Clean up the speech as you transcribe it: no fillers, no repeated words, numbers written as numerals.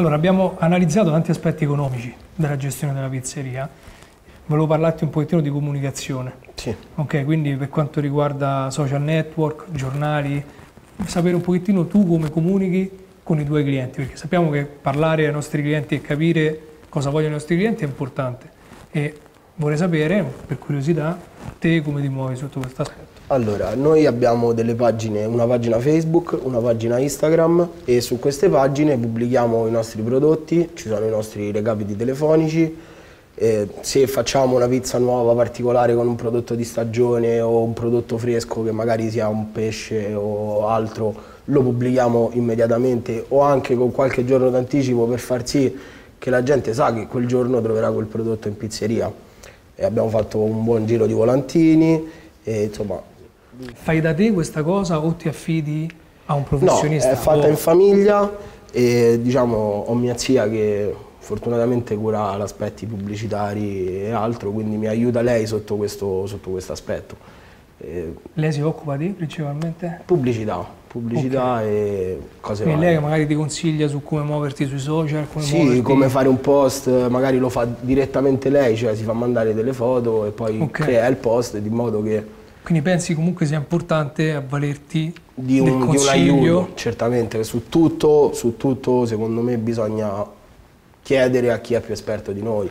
Allora, abbiamo analizzato tanti aspetti economici della gestione della pizzeria. Volevo parlarti un pochettino di comunicazione. Sì. Ok, quindi per quanto riguarda social network, giornali, sapere un pochettino tu come comunichi con i tuoi clienti, perché sappiamo che parlare ai nostri clienti e capire cosa vogliono i nostri clienti è importante. E vorrei sapere, per curiosità, te come ti muovi sotto questo aspetto. Allora, noi abbiamo delle pagine, una pagina Facebook, una pagina Instagram, e su queste pagine pubblichiamo i nostri prodotti, ci sono i nostri recapiti telefonici, se facciamo una pizza nuova particolare con un prodotto di stagione o un prodotto fresco che magari sia un pesce o altro, lo pubblichiamo immediatamente, o anche con qualche giorno d'anticipo per far sì che la gente sa che quel giorno troverà quel prodotto in pizzeria. E abbiamo fatto un buon giro di volantini e insomma... Fai da te questa cosa o ti affidi a un professionista? No, è fatta in famiglia e diciamo ho mia zia che fortunatamente cura gli aspetti pubblicitari e altro, quindi mi aiuta lei sotto questo aspetto. Lei si occupa di principalmente? Pubblicità okay. E cose varie. E lei magari ti consiglia su come muoverti sui social? Come fare un post, magari lo fa direttamente lei, cioè si fa mandare delle foto e poi okay. Crea il post di modo che... Quindi pensi comunque sia importante avvalerti del consiglio? Di un aiuto, certamente, su tutto secondo me bisogna chiedere a chi è più esperto di noi.